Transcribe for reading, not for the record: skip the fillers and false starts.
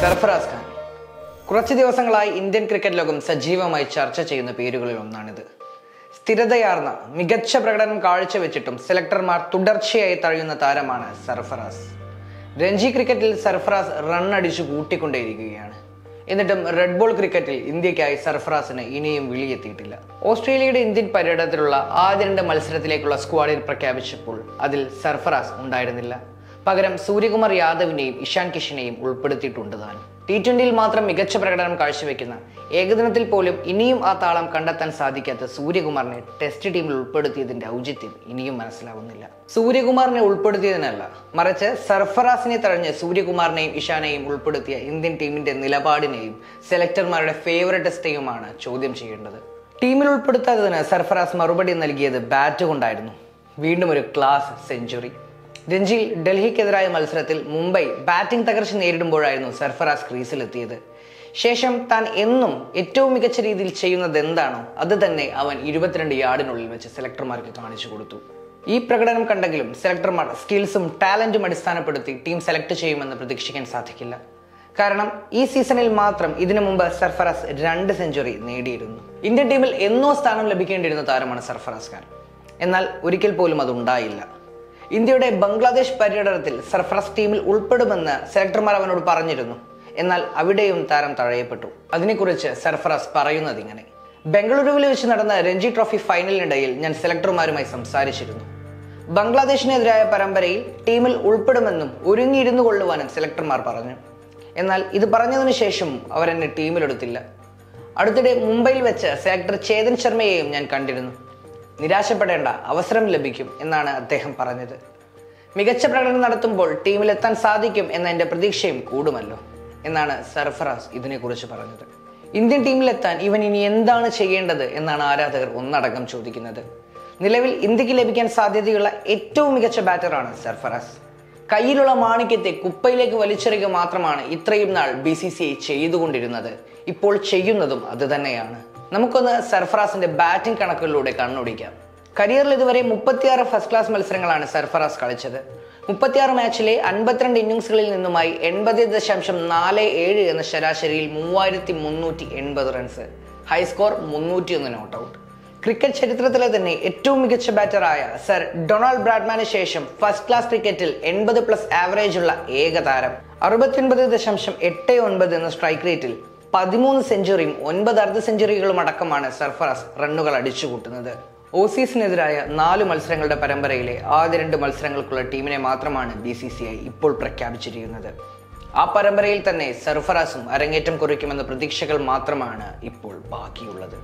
Sarfaraz Khan. കുറച്ച് ദിവസങ്ങളായി Indian cricket ലോകം സജീവമായി ചർച്ച ചെയ്യുന്ന പേരുകളിൽ ഒന്നാണിത്. സ്ഥിരതയാർന്ന മികച്ച പ്രകടനം കാഴ്ചവെച്ചിട്ടും സെലക്ടർമാർ തുടർച്ചയായി തഴയുന്ന താരമാണ് സർഫറാസ്. രഞ്ജി ക്രിക്കറ്റിൽ സർഫറാസ് റൺ അടിച്ചു കൂട്ടിക്കൊണ്ടേയിരിക്കുകയാണ്. എന്നിട്ടും റെഡ് ബോൾ ക്രിക്കറ്റിൽ ഇന്ത്യക്കായി സർഫറാസിന് ഇനിയും വിളിയെത്തിയിട്ടില്ല. ഓസ്ട്രേലിയയുടെ ഇന്ത്യൻ പര്യടനത്തിലുള്ള ആദ്യ രണ്ട് മത്സരത്തിലേക്കുള്ള സ്ക്വാഡിൽ പ്രഖ്യാപിച്ചപ്പോൾ അതിൽ സർഫറാസ് ഉണ്ടായിരുന്നില്ല. പകരം സൂര്യകുമാർ യാദവിനെയും ഇഷാൻ കിഷനെയും ഉൾപ്പെടുത്തിയിട്ടുണ്ട് താൻ. T20 മാത്രം മികച്ച പ്രകടനം കാഴ്ചവെക്കുന്ന, ഏകദിനത്തിൽ പോലും ഇനിയും ആ താളം കണ്ടെത്താൻ സാധിക്കാത്ത സൂര്യകുമാറിനെ ടെസ്റ്റ് ടീമിൽ ഉൾപ്പെടുത്തിയതിന്റെ ഔചിത്യം ഇനിയും മനസ്സിലാവുന്നില്ല. സൂര്യകുമാറിനെ ഉൾപ്പെടുത്തിയതിനല്ല, മറിച്ച് സർഫറാസിനെ തഴഞ്ഞ് സൂര്യകുമാറിനെയും ഇഷാനെയും ഉൾപ്പെടുത്തിയ ഇന്ത്യൻ ടീമിന്റെ നിലപാടിനെയും സെലക്ടർമാരുടെ ഫേവറേറ്റിസ്റ്റെയുമാണ് ചോദ്യം ചെയ്യേണ്ടത്. ടീമിൽ ഉൾപ്പെടുത്താത്തതിന് സർഫറാസ് മറുപടി നൽകിയത് ബാറ്റ് കൊണ്ടായിരുന്നു. വീണ്ടും ഒരു ക്ലാസ് സെഞ്ചുറി. രഞ്ജിയിൽ ഡൽഹിക്കെതിരായ മത്സരത്തിൽ മുംബൈ ബാറ്റിംഗ് തകർച്ച നേരിടുമ്പോഴായിരുന്നു സർഫറാസ് ക്രീസിലെത്തിയത്. ശേഷം താൻ എന്നും ഏറ്റവും മികച്ച രീതിയിൽ ചെയ്യുന്നത് എന്താണോ അത് തന്നെ അവൻ 22 യാർഡിനുള്ളിൽ വെച്ച് സെലക്ടർമാർക്ക് കാണിച്ചു കൊടുത്തു. ഈ പ്രകടനം കണ്ടെങ്കിലും സെലക്ടർമാർ സ്കിൽസും ടാലന്റും അടിസ്ഥാനപ്പെടുത്തി ടീം സെലക്ട് ചെയ്യുമെന്ന് പ്രതീക്ഷിക്കാൻ സാധിക്കില്ല. കാരണം ഈ സീസണിൽ മാത്രം ഇതിനു മുമ്പ് സർഫറാസ് 2 സെഞ്ചുറി നേടിയിരുന്നു. ഇന്ത്യൻ ടീമിൽ എന്നോ സ്ഥാനം ലഭിക്കേണ്ടിയിരുന്ന താരമാണ് സർഫറാസ് ഖാൻ. എന്നാൽ ഒരിക്കൽ പോലും അതുണ്ടായില്ല. ഇന്ത്യയുടെ ബംഗ്ലാദേശ് പര്യടനത്തിൽ സർഫറാസ് ടീമിൽ ഉൾപ്പെടുമെന്ന് സെലക്ടർമാർ അവനോട് പറഞ്ഞിരുന്നു. എന്നാൽ അവിടെയും താരം തഴയപ്പെട്ടു. അതിനെക്കുറിച്ച് സർഫറാസ് പറയുന്നത് ഇങ്ങനെ: ബംഗളൂരുവിൽ വെച്ച് നടന്ന രഞ്ജി ട്രോഫി ഫൈനലിനിടയിൽ ഞാൻ സെലക്ടർമാരുമായി സംസാരിച്ചിരുന്നു. ബംഗ്ലാദേശിനെതിരായ പരമ്പരയിൽ ടീമിൽ ഉൾപ്പെടുമെന്നും ഒരുങ്ങിയിരുന്നു കൊള്ളുവാനും സെലക്ടർമാർ പറഞ്ഞു. എന്നാൽ ഇത് പറഞ്ഞതിന് ശേഷം അവരെന്നെ ടീമിലെടുത്തില്ല. അടുത്തിടെ മുംബൈയിൽ വെച്ച് സെലക്ടർ ചേതൻ ശർമ്മയെയും ഞാൻ കണ്ടിരുന്നു. നിരാശപ്പെടേണ്ട, അവസരം ലഭിക്കും എന്നാണ് അദ്ദേഹം പറഞ്ഞത്. മികച്ച പ്രകടനം നടത്തുമ്പോൾ ടീമിലെത്താൻ സാധിക്കും എന്ന എൻ്റെ പ്രതീക്ഷയും കൂടുമല്ലോ എന്നാണ് സർഫറാസ് ഇതിനെക്കുറിച്ച് പറഞ്ഞത്. ഇന്ത്യൻ ടീമിലെത്താൻ ഇവൻ ഇനി എന്താണ് ചെയ്യേണ്ടത് എന്നാണ് ആരാധകർ ഒന്നടങ്കം ചോദിക്കുന്നത്. നിലവിൽ ഇന്ത്യക്ക് ലഭിക്കാൻ സാധ്യതയുള്ള ഏറ്റവും മികച്ച ബാറ്ററാണ് സർഫറാസ്. കയ്യിലുള്ള മാണിക്യത്തെ കുപ്പയിലേക്ക് വലിച്ചെറിയുക മാത്രമാണ് ഇത്രയും നാൾ BCCI ചെയ്തുകൊണ്ടിരുന്നത്. ഇപ്പോൾ ചെയ്യുന്നതും അത് തന്നെയാണ്. നമുക്കൊന്ന് സർഫറാസിന്റെ ബാറ്റിംഗ് കണക്കുകളിലൂടെ കണ്ണോടിക്കാം. കരിയറിൽ ഇതുവരെ 36 ഫസ്റ്റ് ക്ലാസ് മത്സരങ്ങളാണ് സർഫറാസ് കളിച്ചത്. 36 മാച്ചിലെ 52 ഇന്നിംഗ്സുകളിൽ നിന്നുമായി 80.47 എന്ന ശരാശരിയിൽ 3380 runs, high score 301 not out. Cricket ചരിത്രത്തിലെ തന്നെ ഏറ്റവും മികച്ച ബാറ്ററായ സർ ഡൊണാൾഡ് ബ്രാഡ്മാന് ശേഷം ഫസ്റ്റ് ക്ലാസ് ക്രിക്കറ്റിൽ 80+ ആവറേജ് ഉള്ള ഏക താരം. 69.89 എന്ന സ്ട്രൈക്ക് റേറ്റിൽ 13 സെഞ്ചുറിയും 9 അർദ്ധ സെഞ്ചുറികളും അടക്കമാണ് സർഫറാസ് റണ്ണുകൾ അടിച്ചുകൂട്ടുന്നത്. ഓസീസിനെതിരായ 4 മത്സരങ്ങളുടെ പരമ്പരയിലെ ആദ്യ 2 മത്സരങ്ങൾക്കുള്ള ടീമിനെ മാത്രമാണ് BCCI ഇപ്പോൾ പ്രഖ്യാപിച്ചിരിക്കുന്നത്. ആ പരമ്പരയിൽ തന്നെ സർഫറാസും അരങ്ങേറ്റം കുറിക്കുമെന്ന പ്രതീക്ഷകൾ മാത്രമാണ് ഇപ്പോൾ ബാക്കിയുള്ളത്.